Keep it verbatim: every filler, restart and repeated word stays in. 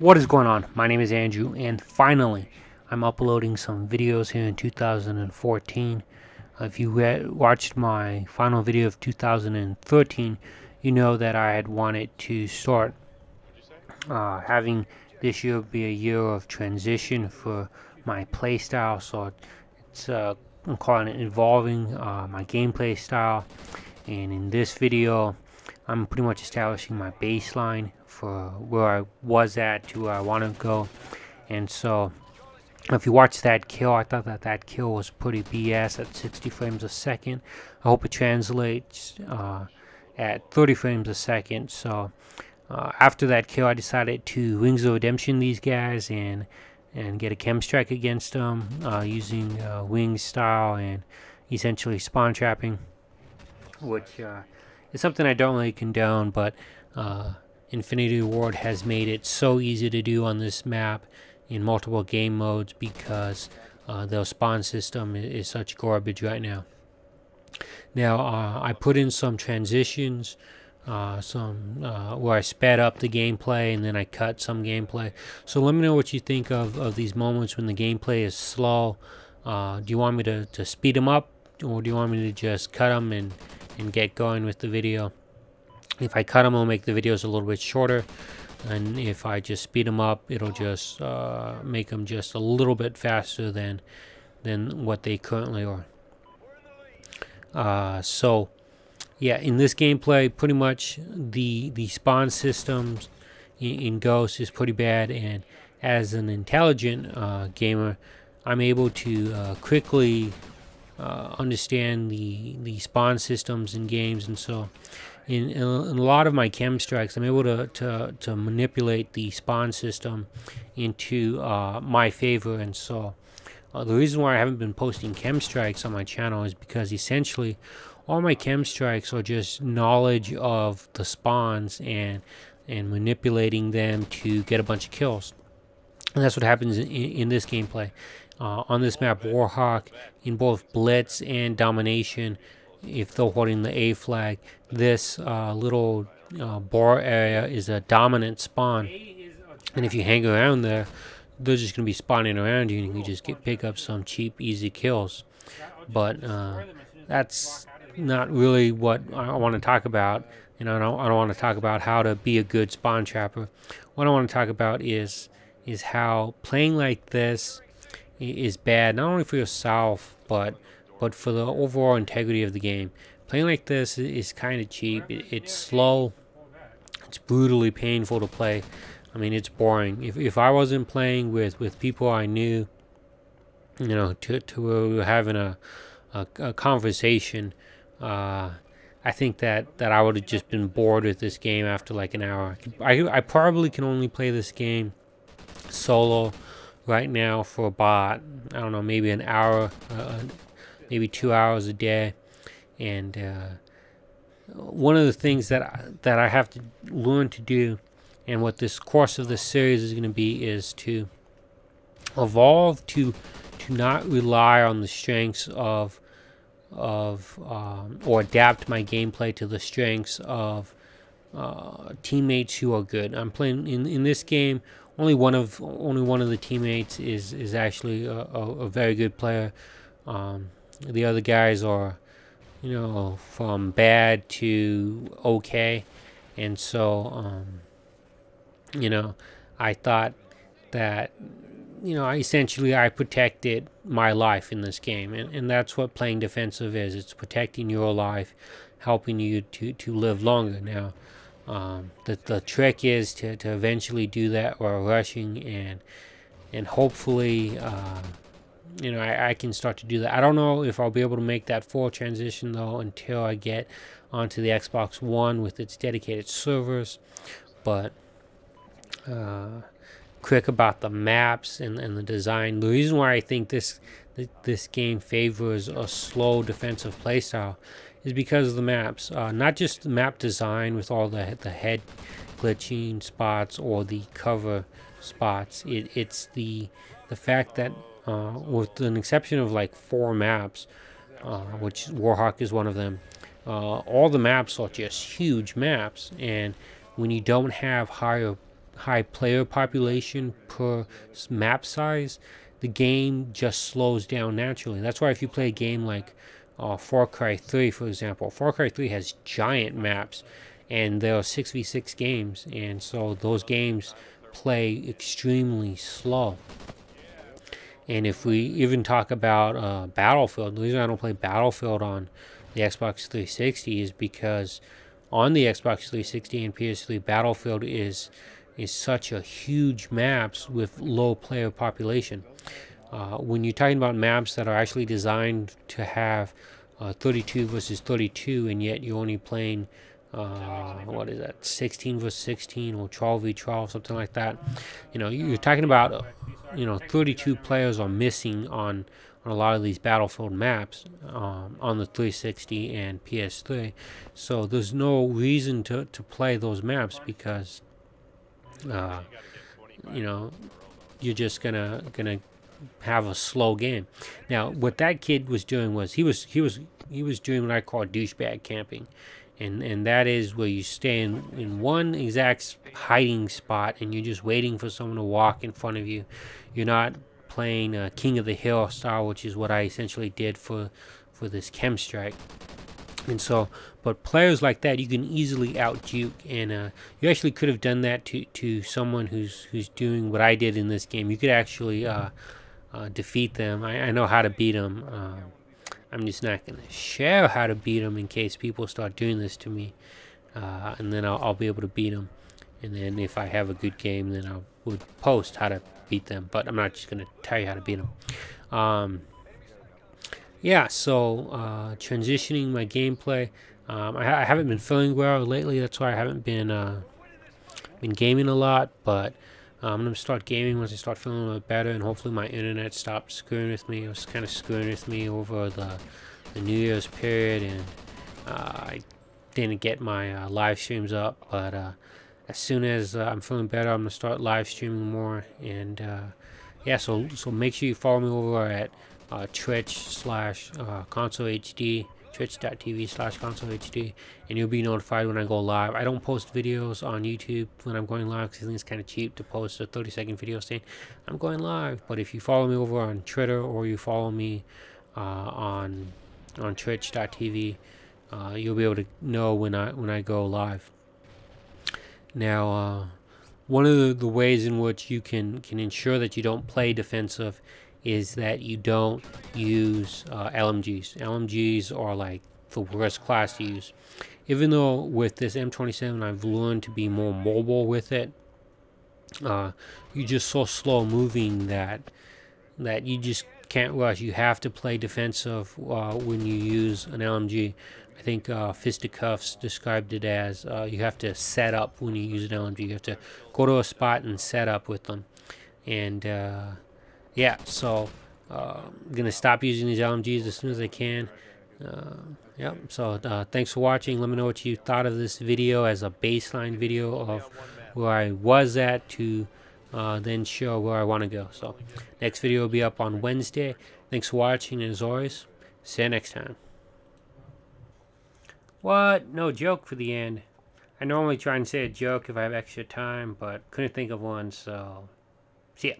What is going on? My name is Andrew, and finally I'm uploading some videos here in two thousand fourteen. Uh, if you watched my final video of two thousand thirteen, you know that I had wanted to start uh, having this year be a year of transition for my playstyle. So it's uh, I'm calling it evolving uh, my gameplay style, and in this video I'm pretty much establishing my baseline for where I was at to where I want to go. And so if you watch that kill, I thought that that kill was pretty B S at sixty frames a second. I hope it translates uh, at thirty frames a second. So uh, after that kill, I decided to Wings of Redemption these guys and and get a K E M Strike against them uh, using uh, wings style and essentially spawn trapping, which uh, it's something I don't really condone, but uh, Infinity Ward has made it so easy to do on this map in multiple game modes because uh, the spawn system is, is such garbage right now. Now uh, I put in some transitions, uh, some uh, where I sped up the gameplay and then I cut some gameplay. So let me know what you think of, of these moments when the gameplay is slow. Uh, do you want me to, to speed them up, or do you want me to just cut them and and get going with the video? If I cut them, I'll make the videos a little bit shorter, and if I just speed them up, it'll just uh, make them just a little bit faster than than what they currently are. Uh, so yeah, in this gameplay, pretty much the the spawn systems in, in Ghost is pretty bad, and as an intelligent uh, gamer, I'm able to uh, quickly Uh, understand the the spawn systems in games. And so in, in a lot of my K E M Strikes, I'm able to, to, to manipulate the spawn system into uh, my favor. And so uh, the reason why I haven't been posting K E M Strikes on my channel is because essentially all my K E M Strikes are just knowledge of the spawns and and manipulating them to get a bunch of kills. And that's what happens in, in this gameplay. Uh, on this map, Warhawk, in both Blitz and Domination, if they're holding the A flag, this uh, little uh, bar area is a dominant spawn. And if you hang around there, they're just going to be spawning around you, and you just get, pick up some cheap, easy kills. But uh, that's not really what I want to talk about. You know, I don't, I don't want to talk about how to be a good spawn trapper. What I want to talk about is, is how playing like this is bad, not only for yourself but but for the overall integrity of the game. Playing like this is kind of cheap. It, it's slow, it's brutally painful to play. I mean, it's boring. If, if I wasn't playing with with people I knew, you know, to, to where we were having a a, a conversation, uh I think that that I would have just been bored with this game after like an hour. I, I probably can only play this game solo right now for about, I don't know, maybe an hour, uh, maybe two hours a day. And uh, one of the things that I, that I have to learn to do, and what this course of this series is going to be, is to evolve to to not rely on the strengths of of um, or adapt my gameplay to the strengths of uh, teammates who are good. I'm playing in in this game. Only one of only one of the teammates is is actually a, a, a very good player. Um, the other guys are, you know, from bad to okay. And so, um, you know, I thought that, you know, I essentially I protected my life in this game, and and that's what playing defensive is. It's protecting your life, helping you to to live longer now. Um, the, the trick is to, to eventually do that while rushing, and and hopefully uh, you know I, I can start to do that. I don't know if I'll be able to make that full transition though until I get onto the Xbox One with its dedicated servers. But uh, quick about the maps and, and the design. The reason why I think this this game favors a slow defensive playstyle is because of the maps, uh, not just the map design with all the the head glitching spots or the cover spots. It, it's the the fact that uh, with an exception of like four maps, uh, which Warhawk is one of them, uh, all the maps are just huge maps, and when you don't have higher high player population per map size, the game just slows down naturally. And that's why if you play a game like uh, Far Cry three, for example, Far Cry three has giant maps, and there are six v six games, and so those games play extremely slow. And if we even talk about uh, Battlefield, the reason I don't play Battlefield on the Xbox three sixty is because on the Xbox three sixty and P S three, Battlefield is is such a huge maps with low player population. Uh, when you're talking about maps that are actually designed to have uh, thirty-two versus thirty-two, and yet you're only playing uh, what is that, sixteen versus sixteen or twelve v twelve, something like that. You know, you're talking about you know thirty-two players are missing on on a lot of these Battlefield maps um, on the three sixty and P S three. So there's no reason to, to play those maps because uh, you know you're just gonna gonna have a slow game. Now what that kid was doing was he was he was he was doing what I call douchebag camping, and and that is where you stay in, in one exact hiding spot and you're just waiting for someone to walk in front of you. You're not playing uh, King of the Hill style, which is what I essentially did for for this KEM Strike. And so, but players like that, you can easily out-juke, and uh, you actually could have done that to to someone who's who's doing what I did in this game. You could actually uh, uh, defeat them. I, I know how to beat them. Uh, I'm just not going to share how to beat them in case people start doing this to me, uh, and then I'll, I'll be able to beat them. And then if I have a good game, then I would post how to beat them, but I'm not just going to tell you how to beat them. Um, yeah, so uh, transitioning my gameplay, um, I, ha I haven't been feeling well lately, that's why I haven't been uh, been gaming a lot, but um, I'm going to start gaming once I start feeling a little bit better, and hopefully my internet stops screwing with me. It was kind of screwing with me over the, the New Year's period, and uh, I didn't get my uh, live streams up, but uh, as soon as uh, I'm feeling better, I'm gonna start live streaming more. And uh, yeah, so so make sure you follow me over at uh, Twitch slash uh, ConsulHD, twitch.tv slash ConsulHD, and you'll be notified when I go live. I don't post videos on YouTube when I'm going live because I think it's kind of cheap to post a thirty second video saying I'm going live. But if you follow me over on Twitter or you follow me uh, on on Twitch dot T V, uh, you'll be able to know when I when I go live. Now, uh, one of the, the ways in which you can, can ensure that you don't play defensive is that you don't use uh, L M Gs. L M Gs are like the worst class to use. Even though with this M twenty-seven I've learned to be more mobile with it, uh, you're just so slow moving that, that you just can't rush. You have to play defensive uh, when you use an L M G. I think uh, Fisticuffs described it as uh, you have to set up when you use an L M G. You have to go to a spot and set up with them. And uh, yeah, so uh, I'm going to stop using these L M Gs as soon as I can. Uh, yeah, so uh, thanks for watching. Let me know what you thought of this video as a baseline video of where I was at to uh, then show where I want to go. So next video will be up on Wednesday. Thanks for watching, and as always, see you next time. What? No joke for the end. I normally try and say a joke if I have extra time, but couldn't think of one, so see ya.